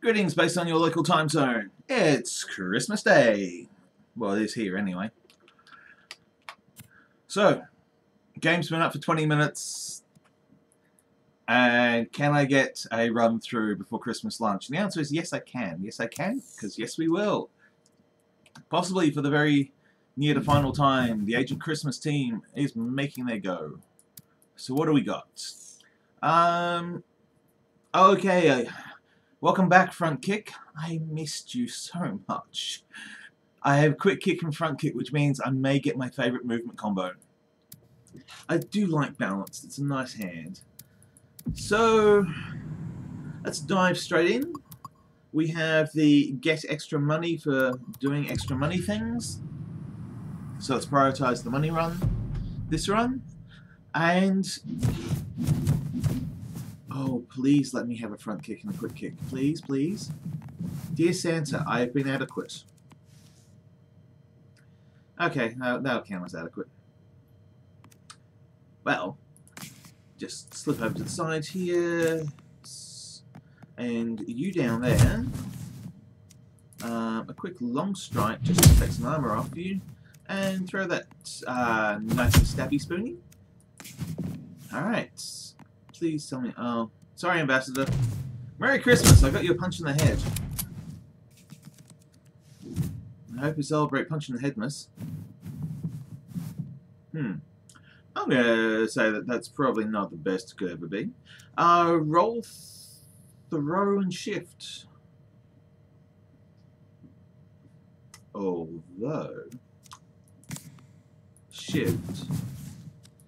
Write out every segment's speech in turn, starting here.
Greetings based on your local time zone. It's Christmas Day. Well, it is here anyway. So, game's been up for 20 minutes. And can I get a run through before Christmas lunch? And the answer is yes, I can. Yes, I can, because yes, we will. Possibly for the very near to final time, the Agent Christmas team is making their go. So what do we got? Okay. Welcome back, front kick. I missed you so much. I have quick kick and front kick, which means I may get my favourite movement combo. I do like balance. It's a nice hand. So, let's dive straight in. We have the get extra money for doing extra money things. So let's prioritise the money run, this run, and... Oh, please let me have a front kick and a quick kick. Please, please. Dear Santa, I have been adequate. Okay, that'll count as adequate. Well, just slip over to the side here. And you down there. A quick long strike just to take some armor off you. And throw that nice stabby spoonie. Alright. Please tell me. Oh, sorry, Ambassador. Merry Christmas. I got you a punch in the head. I hope you celebrate punch in the head, miss. I'm gonna say that that's probably not the best it could ever be. Roll, throw, and shift. Although shift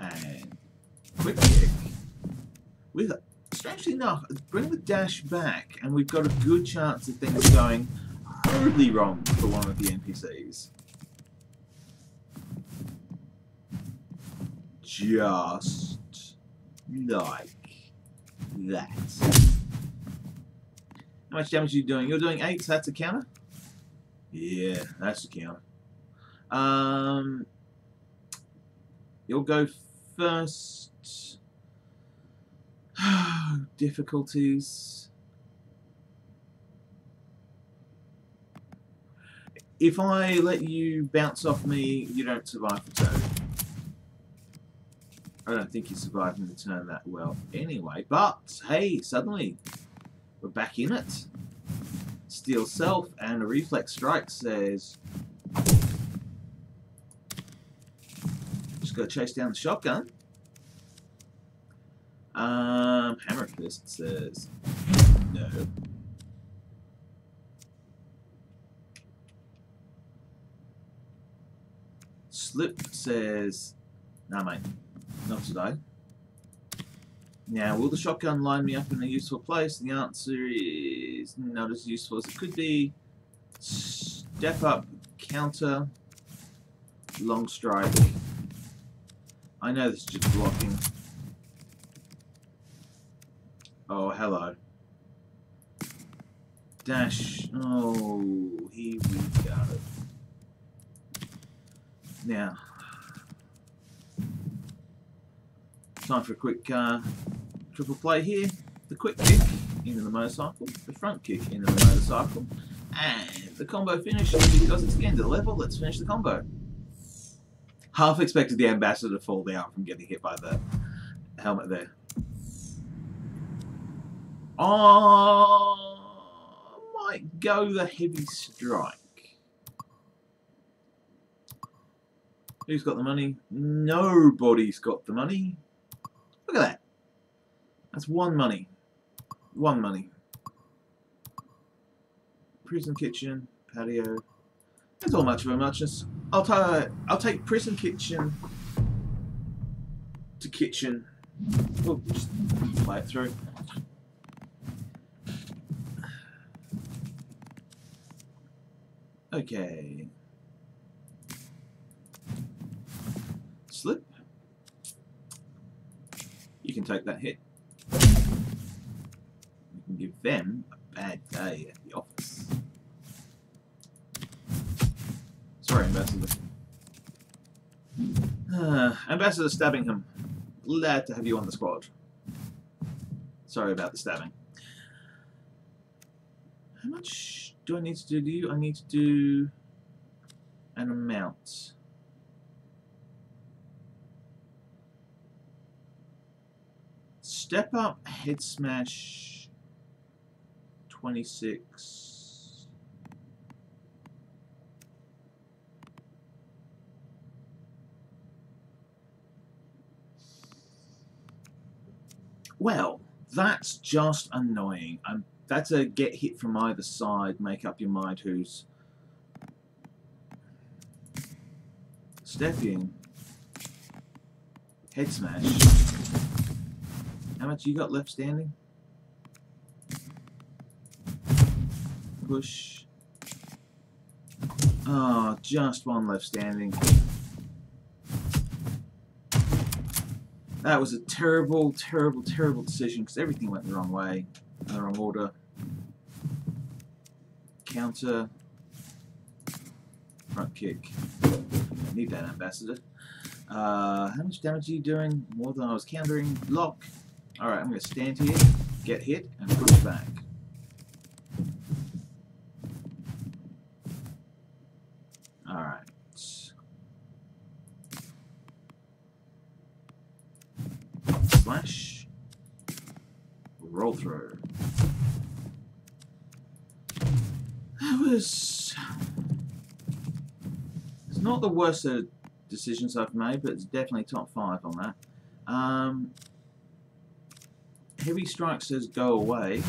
and quick kick. With, strangely enough, bring the dash back, and we've got a good chance of things going horribly wrong for one of the NPCs. Just like that. How much damage are you doing? You're doing 8, so that's a counter? Yeah, that's a counter. You'll go first. Difficulties. If I let you bounce off me, you don't survive the turn. I don't think you're surviving the turn that well anyway, but hey, suddenly we're back in it. Steel self and a reflex strike says... Just gotta chase down the shotgun. Hammer fist says no. Slip says, nah mate, not today. Now, will the shotgun line me up in a useful place? The answer is not as useful as it could be. Step up, counter, long strike. I know this is just blocking. Oh, hello. Dash. Oh, here we go. Now. Time for a quick triple play here. The quick kick into the motorcycle. The front kick into the motorcycle. And the combo finishes because it's the end of the level. Let's finish the combo. Half expected the Ambassador to fall down from getting hit by the helmet there. I might go the heavy strike. Who's got the money? Nobody's got the money. Look at that. That's one money. One money. Prison kitchen, patio. That's all much of a muchness. I'll take prison kitchen to kitchen. We'll just play it through. Okay. Slip. You can take that hit. You can give them a bad day at the office. Sorry, Ambassador. Ambassador stabbing him. Glad to have you on the squad. Sorry about the stabbing. How much do I need to do? I need to do an amount. Step up, head smash, 26. Well, that's just annoying. That's a get hit from either side, make up your mind who's stepping. Head smash. How much you got left standing? Push. Oh, just one left standing. That was a terrible, terrible, terrible decision because everything went the wrong way, in the wrong order. Counter. Front kick. I need that, Ambassador. How much damage are you doing? More than I was countering. Block. Alright, I'm going to stand here, get hit, and push back. Alright. Slash. Roll through. That was... It's not the worst of decisions I've made, but it's definitely top 5 on that. Heavy strike says go away.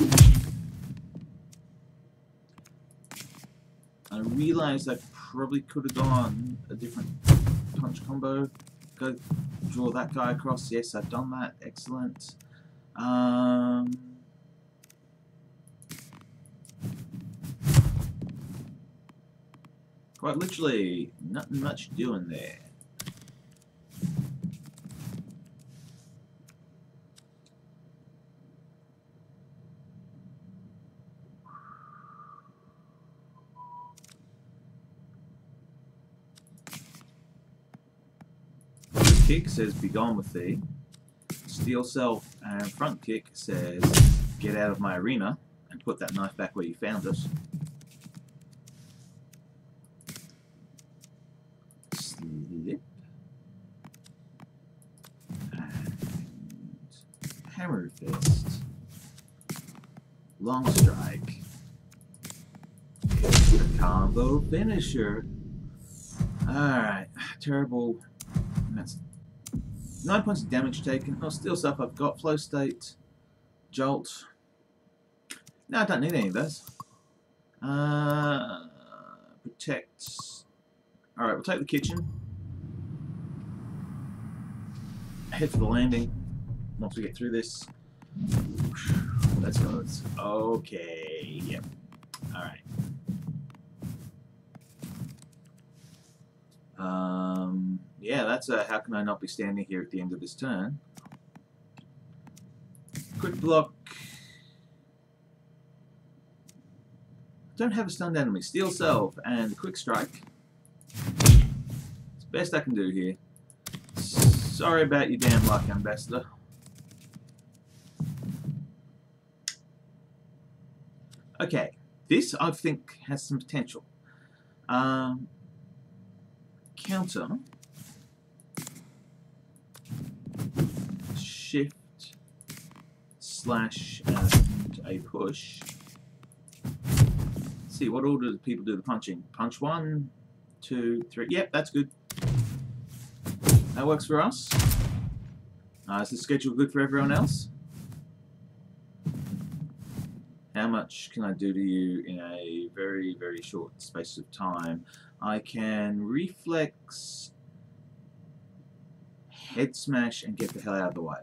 I realised I probably could have gone a different punch combo. Go draw that guy across. Yes, I've done that. Excellent. Quite literally, nothing much doing there. Kick says be gone with thee. Steel self and front kick says get out of my arena and put that knife back where you found it. Slip and hammer fist. Long strike. It's the combo finisher. Alright, terrible. That's 9 points of damage taken. Oh, still stuff I've got. Flow state. Jolt. No, I don't need any of those. Protect. Alright, we'll take the kitchen. Head for the landing. Once we get through this. Let's go. It's okay. Yep. Alright. Yeah, that's a how can I not be standing here at the end of this turn. Quick block. Don't have a stunned enemy. Steel self and quick strike. It's the best I can do here. Sorry about your damn luck, Ambassador. Okay, this I think has some potential. Counter. Shift, slash, and a push. Let's see, what order do people do the punching? Punch 1, 2, 3. Yep, that's good. That works for us. Is the schedule good for everyone else? How much can I do to you in a very, very short space of time? I can reflex, head smash, and get the hell out of the way.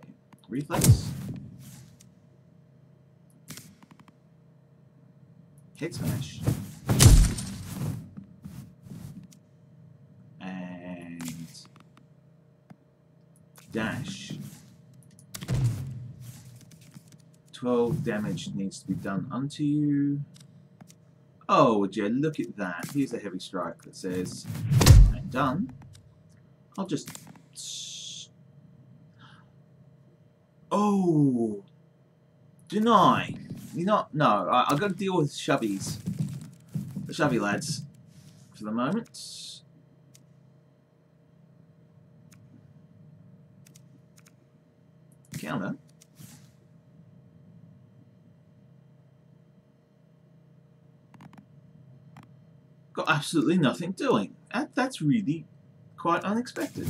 Reflex. Head smash. And dash. 12 damage needs to be done unto you. Oh, would you look at that. Here's a heavy strike that says, I'm done. I'll just... Oh! Deny! You're not. No, I've got to deal with shubbies. The shubby lads. For the moment. Counter. Got absolutely nothing doing. That's really quite unexpected.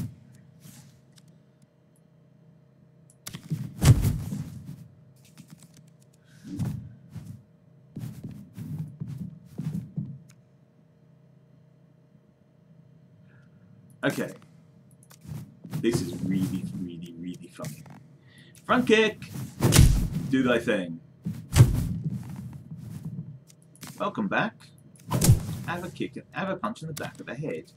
Okay. This is really, really, really funny. Front kick! Do thy thing. Welcome back. Have a kick, have a punch in the back of the head.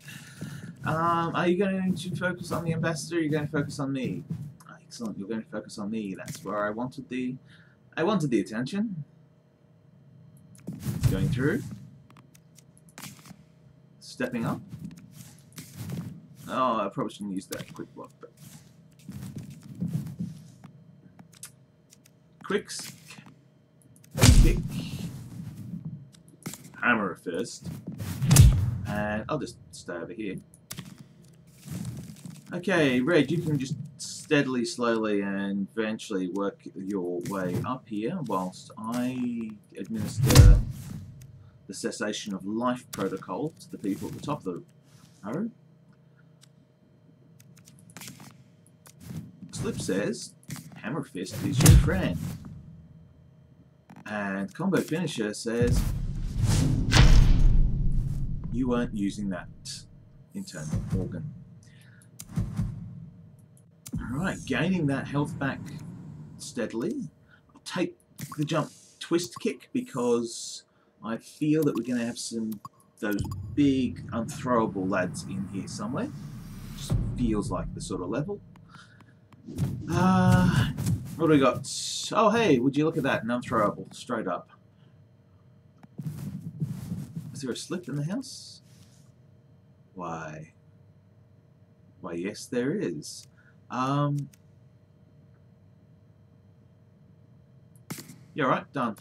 Are you going to focus on the ambassador or are you going to focus on me? Oh, excellent, you're going to focus on me. That's where I wanted the attention. Going through. Stepping up. Oh, I probably shouldn't use that quick block, but quicks, kick, hammer first, and I'll just stay over here. Okay, Red, you can just steadily, slowly, and eventually work your way up here whilst I administer the cessation of life protocol to the people at the top of the arrow. Slip says, hammer fist is your friend. And combo finisher says, you weren't using that internal organ. Alright, gaining that health back steadily. I'll take the jump twist kick because I feel that we're going to have some those big unthrowable lads in here somewhere. Just feels like the sort of level. What do we got? Oh hey, would you look at that, non-throwable, straight up. Is there a slip in the house? Why? Why yes there is. Yeah, right, done.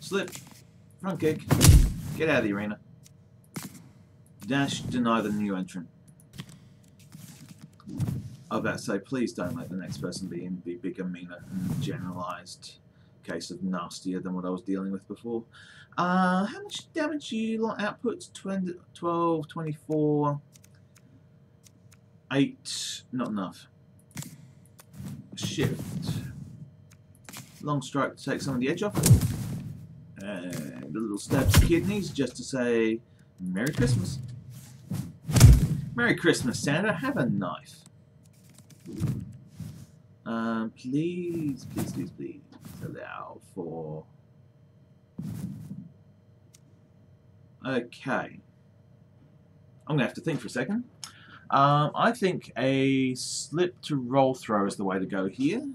Slip, front kick, get out of the arena. Dash, deny the new entrant. I was about to say, please don't let the next person be in the bigger, meaner, generalised case of nastier than what I was dealing with before. How much damage you lot outputs? 12, 24, 8, not enough. Shift. Long strike to take some of the edge off. And a little stab to kidneys just to say, Merry Christmas. Merry Christmas, Santa, have a knife. Please, please, please, please allow for. Okay, I'm gonna have to think for a second. I think a slip to roll throw is the way to go here.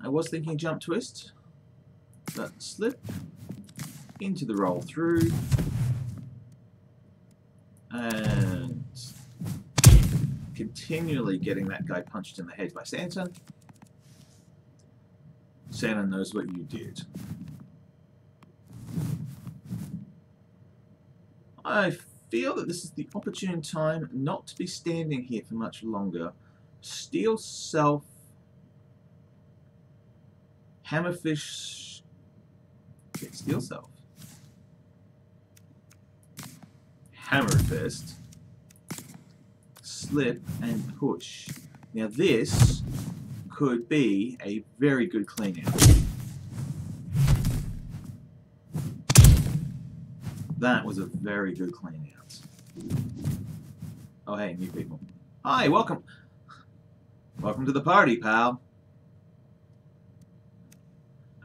I was thinking jump twist, but slip into the roll through and. Continually getting that guy punched in the head by Santa. Santa knows what you did. I feel that this is the opportune time not to be standing here for much longer. Steel self, hammerfish, okay, steel self, hammer fist. Slip and push. Now this could be a very good clean out. That was a very good clean out. Oh hey, new people. Hi, welcome. Welcome to the party, pal.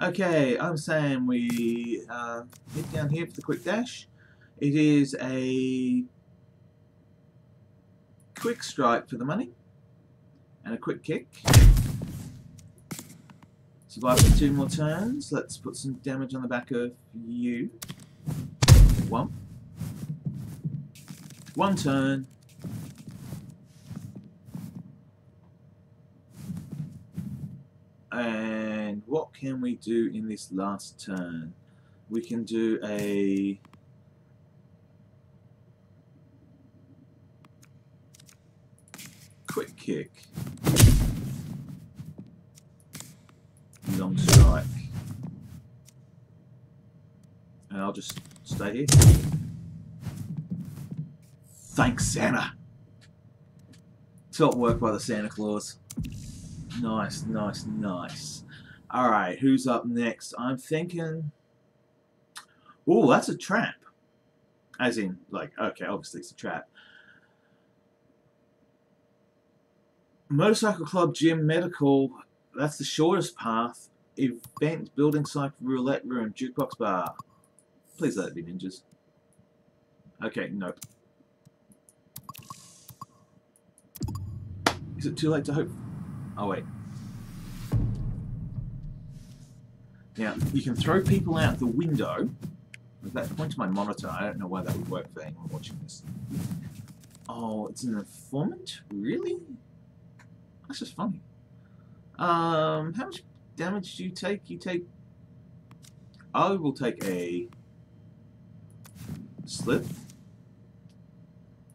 Okay, I'm saying we hit down here for the quick dash. It is a quick strike for the money, and a quick kick. Survive for 2 more turns. Let's put some damage on the back of you. 1 turn. And walk. can we do in this last turn? We can do a quick kick, long strike, and I'll just stay here. Thanks, Santa. Top work by the Santa Claus. Nice, nice, nice. Alright, who's up next? I'm thinking... Ooh, that's a trap. As in, like, okay, obviously it's a trap. Motorcycle Club, Gym, Medical. That's the shortest path. Event, Building Site, Roulette Room, Jukebox Bar. Please let it be ninjas. Okay, nope. Is it too late to hope? Oh wait. Now, you can throw people out the window. At that point to my monitor, I don't know why that would work for anyone watching this. Oh, it's an informant? Really? That's just funny. How much damage do you take? You take... I will take a... slip.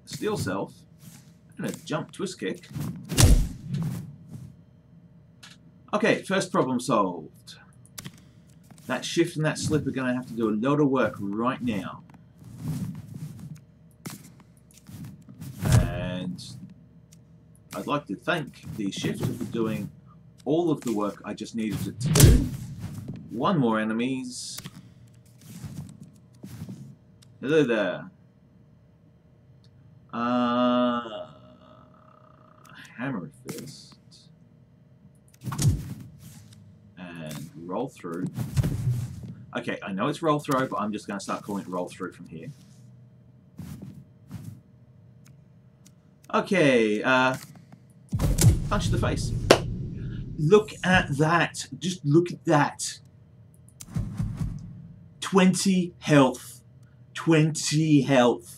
Steel self. And a jump twist kick. Okay, first problem solved. That shift and that slip are going to have to do a lot of work right now. And I'd like to thank the shift for doing all of the work I just needed it to do. One more enemies. Hello there. Hammer fist. And roll through. Okay, I know it's roll throw, but I'm just going to start calling it roll through from here. Okay, punch in the face. Look at that. Just look at that. 20 health. 20 health.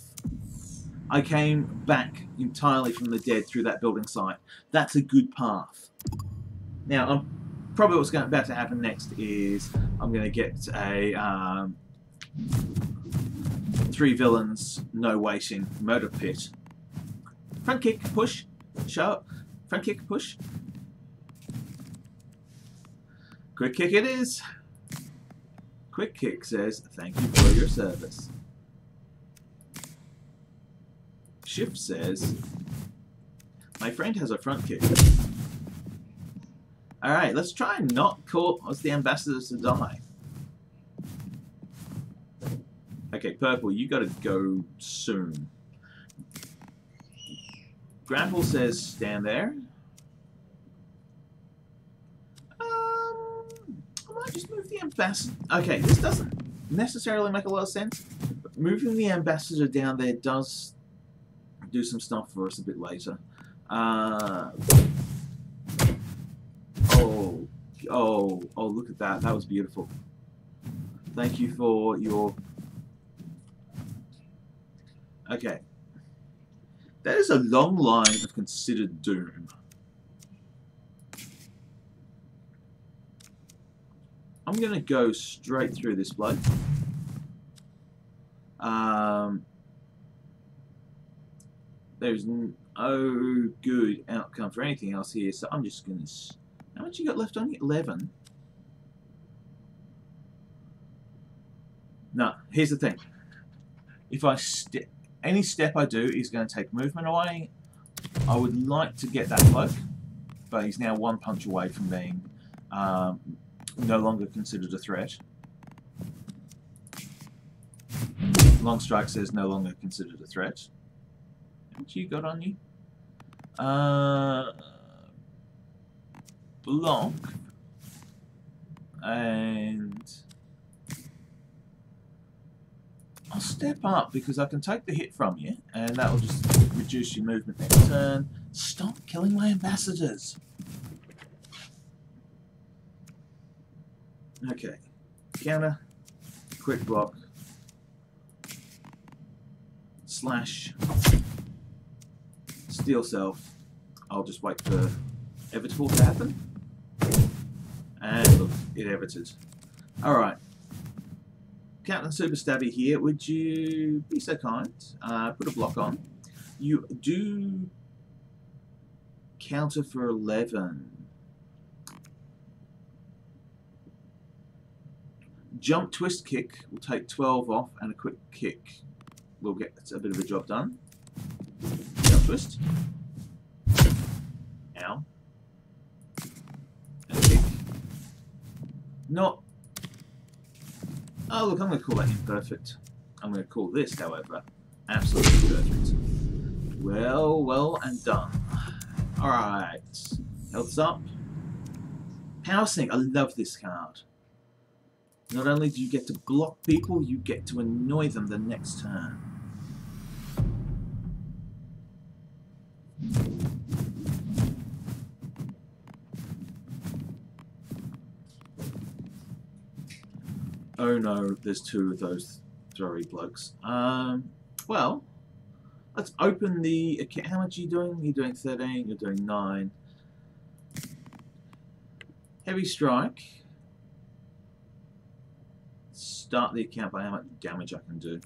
I came back entirely from the dead through that building site. That's a good path. Now, I'm... probably what's about to happen next is I'm going to get a 3 villains, no waiting, murder pit. Front kick, push, sharp, front kick, push. Quick kick it is. Quick kick says, thank you for your service. Shift says, my friend has a front kick. Alright, let's try and not cause the ambassadors to die. Okay, Purple, you gotta go soon. Grample says, stand there. I might just move the ambassador. Okay, this doesn't necessarily make a lot of sense, but moving the ambassador down there does do some stuff for us a bit later. Oh, look at that. That was beautiful. Thank you for your... Okay. That is a long line of considered doom. I'm going to go straight through this bloke. There's no good outcome for anything else here, so I'm just going to... How much you got left on you? 11. No, here's the thing. If I any step I do is going to take movement away. I would like to get that bloke, but he's now one punch away from being no longer considered a threat. Long strike says no longer considered a threat. How much you got on you? Block and I'll step up because I can take the hit from you and that will just reduce your movement next turn. Stop killing my ambassadors. Okay, counter, quick block, slash, steal self. I'll just wait for inevitable to happen. And look, it everted. Alright. Captain Super Stabby here. Would you be so kind? Put a block on. You do counter for 11. Jump twist kick will take 12 off, and a quick kick will get a bit of a job done. Jump twist. Ow. And kick. Not. Oh, look, I'm going to call that imperfect. I'm going to call this, however, absolutely perfect. Well, well, and done. Alright. Health's up. Power Sync. I love this card. Not only do you get to block people, you get to annoy them the next turn. Oh no, there's two of those throwy blokes. Well, let's open the account. How much are you doing? You're doing 13, you're doing 9. Heavy Strike. Start the account by how much damage I can do.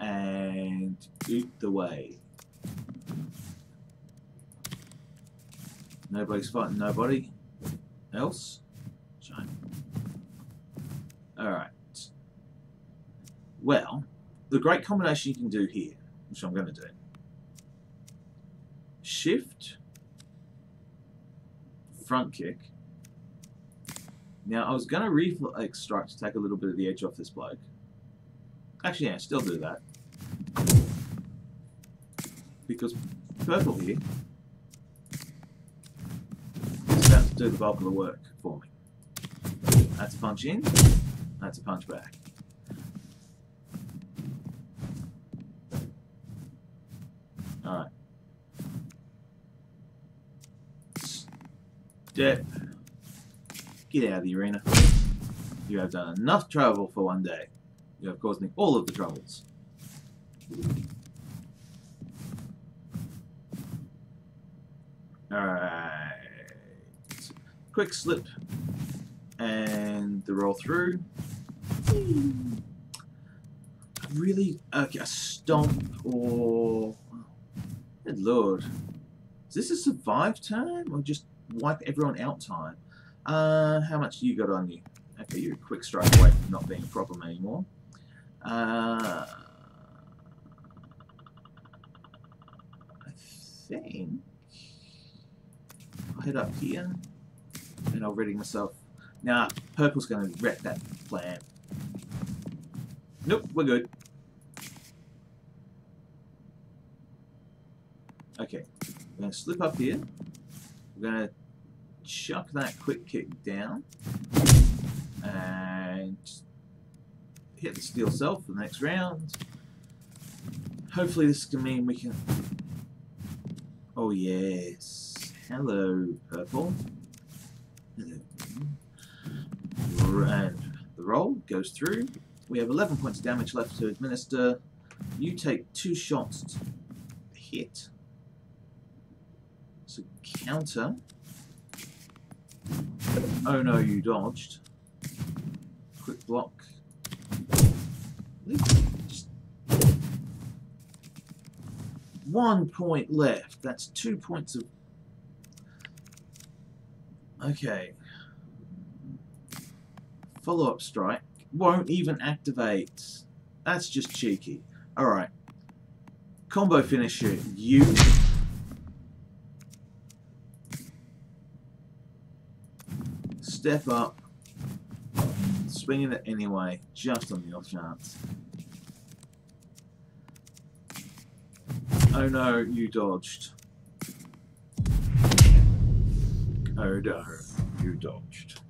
And boot the way. Nobody's fighting nobody else. Shame. Alright. Well, the great combination you can do here, which I'm going to do. Shift. Front kick. Now, I was going to reflex strike to take a little bit of the edge off this bloke. Actually, yeah, still do that. Because purple here is about to do the bulk of the work for me. That's a punch in, that's a punch back. Alright. Step. Get out of the arena. You have done enough trouble for one day. You have caused me all of the troubles. Alright. Quick slip. And the roll through. Really? Okay, a stomp or... Good lord. Is this a survive time or just wipe everyone out time? How much you got on you? Okay, you're a quick strike away from not being a problem anymore. I think I'll head up here and I'll ready myself. Now, purple's going to wreck that plan. Nope, we're good. Okay, we're going to slip up here. We're going to chuck that quick kick down and hit the steel cell for the next round. Hopefully this can mean we can... Oh yes, hello purple. And the roll goes through. We have 11 points of damage left to administer. You take 2 shots to hit. So counter. Oh no, you dodged. Quick block. Just 1 point left. That's 2 points of... Okay. Follow-up strike. Won't even activate. That's just cheeky. Alright. Combo finisher. You... Step up, swinging it anyway, just on the off chance. Oh no, you dodged. Oh no, you dodged.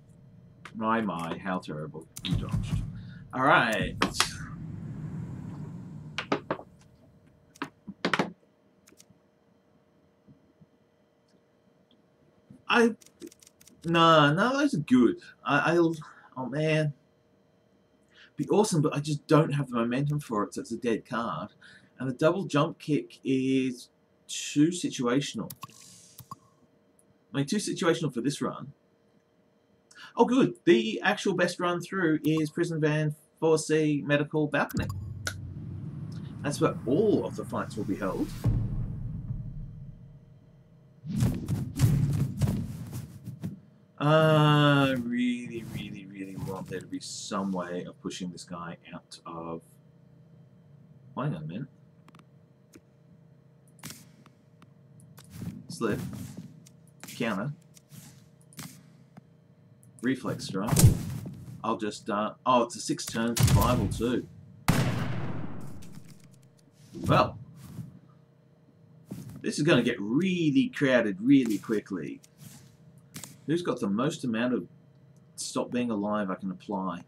My, how terrible, you dodged. Alright. No, those are good. Oh man, be awesome, but I just don't have the momentum for it, so it's a dead card. And the double jump kick is too situational. I mean, too situational for this run. Oh, good. The actual best run through is Prison Van 4C Medical Balcony. That's where all of the fights will be held. I really, really, really want there to be some way of pushing this guy out of... Hang on a minute. Slip. Counter. Reflex strike. I'll just... oh, it's a 6-turn survival too. Well. This is going to get really crowded really quickly. Who's got the most amount of stop being alive I can apply?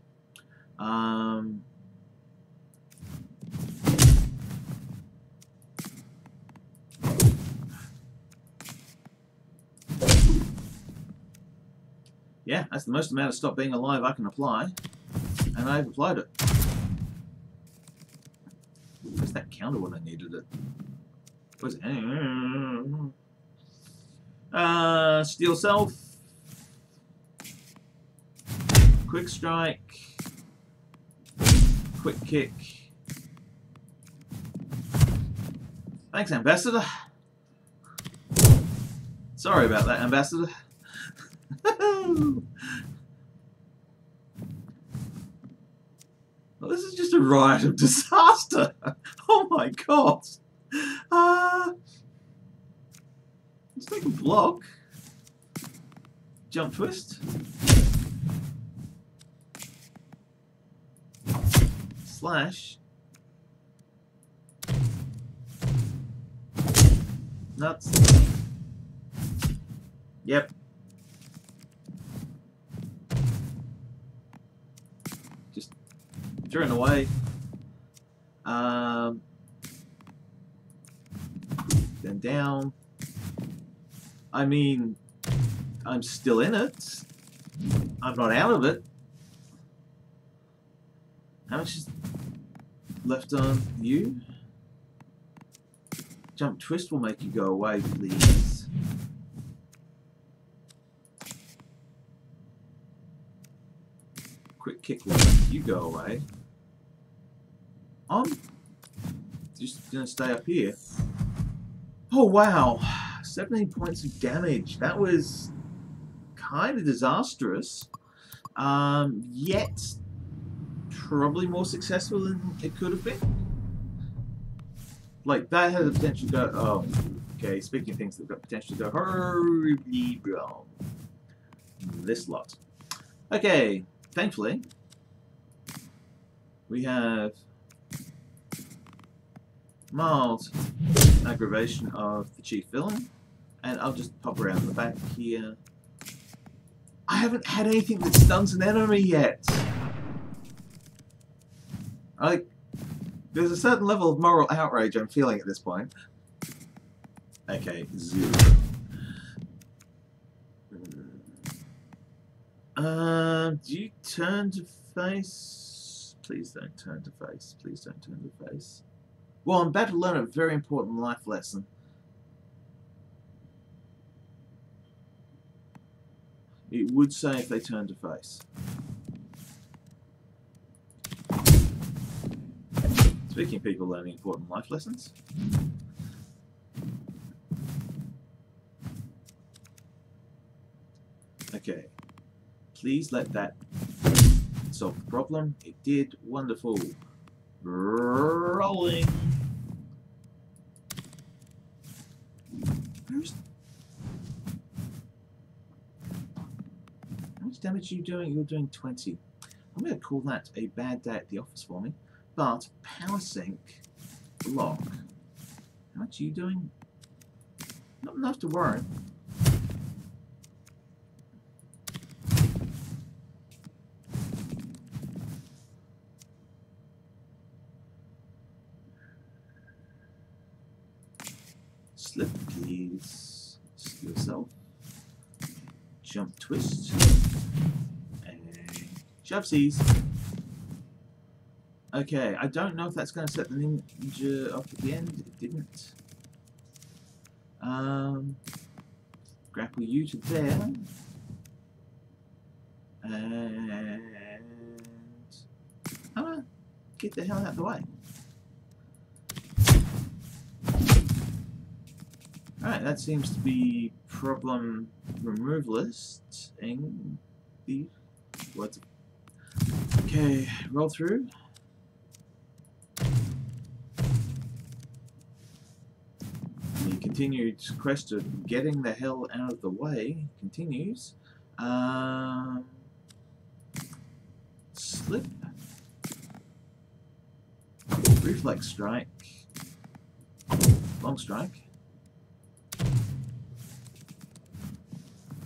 Yeah, that's the most amount of stop being alive I can apply. And I've applied it. Where's that counter when I needed it? Where's it? Steel self. Quick strike, quick kick. Thanks, Ambassador. Sorry about that, Ambassador. Well, this is just a riot of disaster. Oh my god. Let's make a block. Jump twist. Slash. Nuts. Yep. Just threw it away. Then down. I mean, I'm still in it. I'm not out of it. How much is left on you? Jump twist will make you go away, please. Quick kick will make you go away. I'm just gonna stay up here. Oh wow, 17 points of damage. That was kind of disastrous. Yet probably more successful than it could have been. Like, that has the potential to go... Oh, okay, speaking of things that have got potential to go horribly wrong. This lot. Okay, thankfully, we have mild aggravation of the chief villain, and I'll just pop around the back here. I haven't had anything that stuns an enemy yet! Like, there's a certain level of moral outrage I'm feeling at this point. Okay, zero. Do you turn to face? Please don't turn to face. Please don't turn to face. Well, I'm about to learn a very important life lesson. It would say if they turned to face. Speaking of people learning important life lessons. Okay. Please let that solve the problem. It did. Wonderful. Rolling. How much damage are you doing? You're doing 20. I'm going to call that a bad day at the office for me. But power sync block. How much are you doing? Not enough to warrant. Slip, please. Slip yourself. Jump, twist, and shovesies. Okay, I don't know if that's going to set the ninja off at the end. It didn't. grapple you to there. And I'm gonna get the hell out of the way. Alright, that seems to be problem remove list and the what? Okay, roll through. The continued quest of getting the hell out of the way continues. Slip, reflex strike, long strike.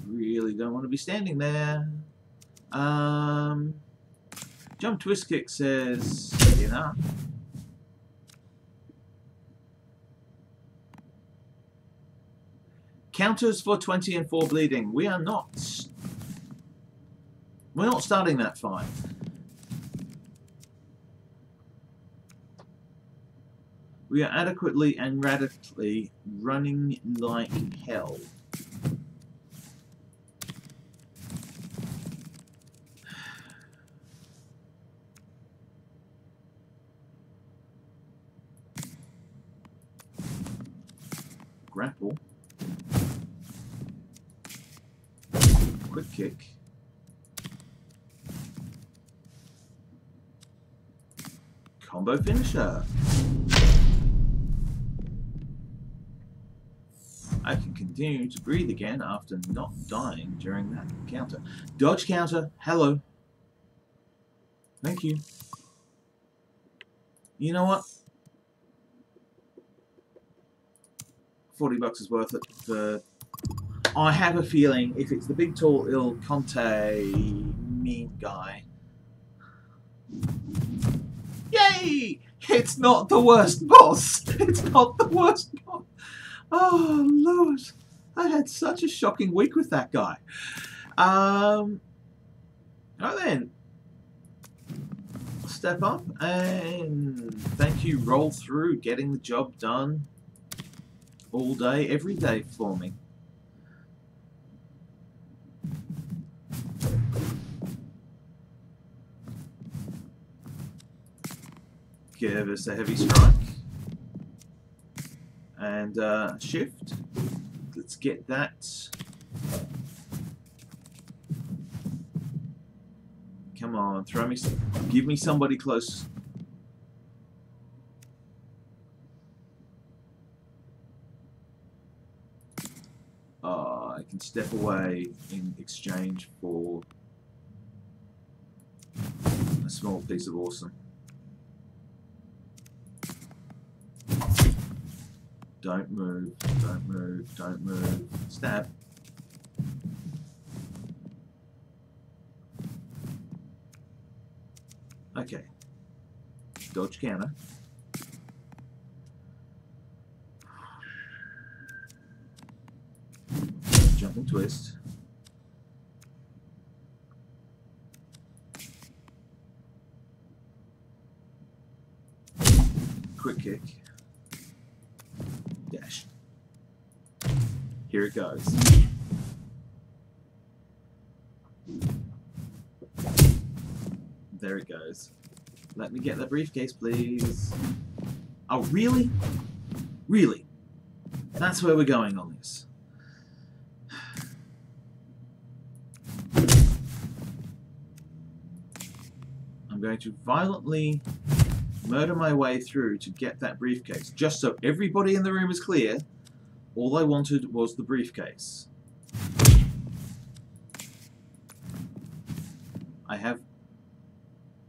Really don't want to be standing there. Jump twist kick says, you know. Counters for 20 and 4 bleeding. We are not. We're not starting that fight. We are adequately and radically running like hell. Grapple. Quick kick. Combo finisher. I can continue to breathe again after not dying during that encounter. Dodge counter. Hello. Thank you. You know what? $40 is worth it for... I have a feeling if it's the big, tall, ill, Conte, mean guy... Yay! It's not the worst boss! It's not the worst boss! Oh, Lord. I had such a shocking week with that guy. Right then. Step up and thank you, roll through, getting the job done. All day, every day for me. Give us a heavy strike. And shift. Let's get that. Come on, throw me some. Give me somebody close. Can step away in exchange for a small piece of awesome. Don't move, don't move, don't move. Stab. Okay. Dodge counter. Jumping twist. Quick kick. Dash. Here it goes. There it goes. Let me get the briefcase, please. Oh, really? Really? That's where we're going on this. Going to violently murder my way through to get that briefcase, just so everybody in the room is clear. All I wanted was the briefcase. I have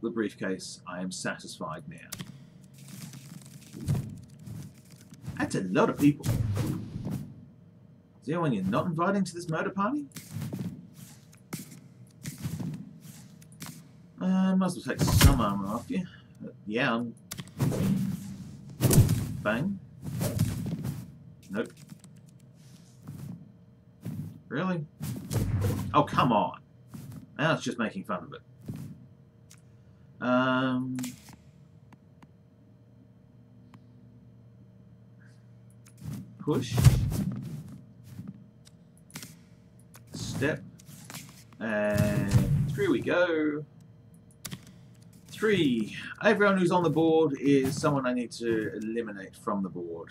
the briefcase. I am satisfied now. That's a lot of people. Is there anyone you're not inviting to this murder party? Might as well take some armor off you. Yeah. Bang. Nope. Really? Oh, come on. Now it's just making fun of it. Push. step. And through we go. 3. Everyone who's on the board is someone I need to eliminate from the board.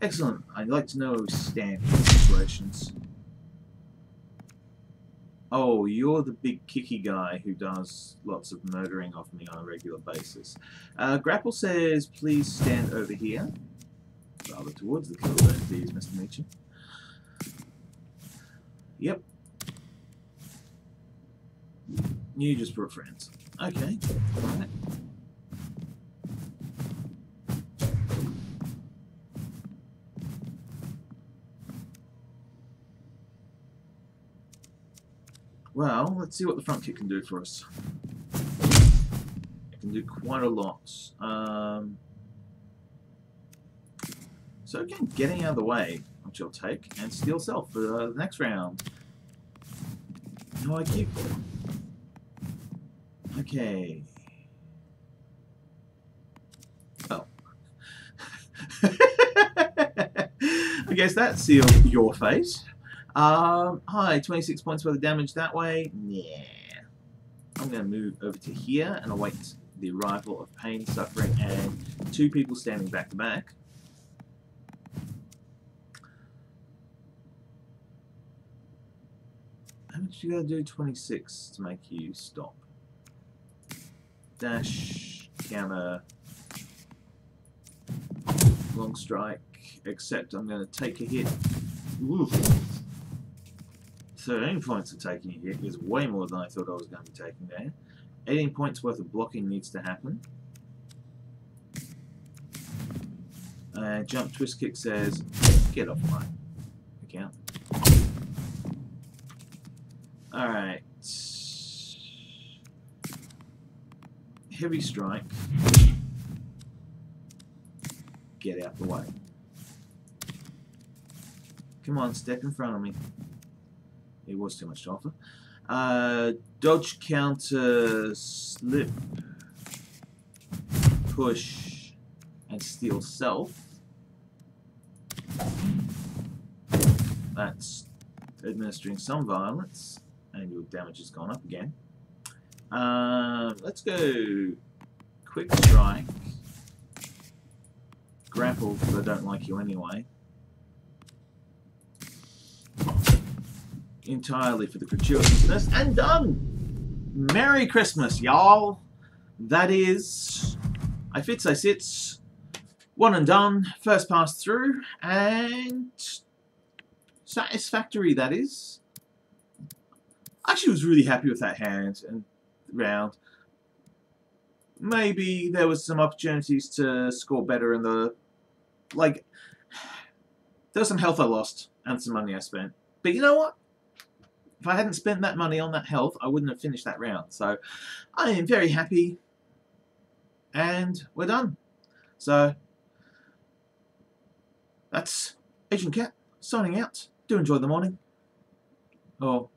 Excellent. I'd like to know standing situations. Oh, you're the big kicky guy who does lots of murdering of me on a regular basis. Grapple says, please stand over here. Rather towards the killer, please, Mr. Nietzsche. Yep. You just brought friends. Okay. Right. Well, let's see what the front kick can do for us. It can do quite a lot. So again, getting out of the way, which I'll take, and steal self for the next round. No IQ. Okay. Oh. I guess that sealed your fate. Hi, 26 points worth of damage that way. Yeah. I'm going to move over to here and await the arrival of pain, suffering, and 2 people standing back to back. How much you got to do, 26, to make you stop? Dash, counter, long strike, except I'm going to take a hit. Ooh. 13 points of taking a hit is way more than I thought I was going to be taking there. 18 points worth of blocking needs to happen. Jump twist kick says, get off my account. Alright. Heavy strike. Get out the way. Come on, step in front of me. It was too much to offer. Dodge, counter, slip, push, and steal self. That's administering some violence, and your damage has gone up again. Let's go quick strike, grapple, because I don't like you anyway. Entirely for the gratuitousness, and done! Merry Christmas, y'all! That is iSITS, iSITS, one and done, first pass through, and satisfactory, that is. I actually was really happy with that hand and round. Maybe there was some opportunities to score better in the, like, there was some health I lost and some money I spent, but you know what? If I hadn't spent that money on that health, I wouldn't have finished that round. So I am very happy, and we're done. So that's Agent Cat signing out. Do enjoy the morning or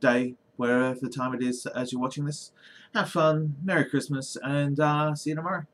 day, wherever the time it is as you're watching this. Have fun, Merry Christmas, and see you tomorrow.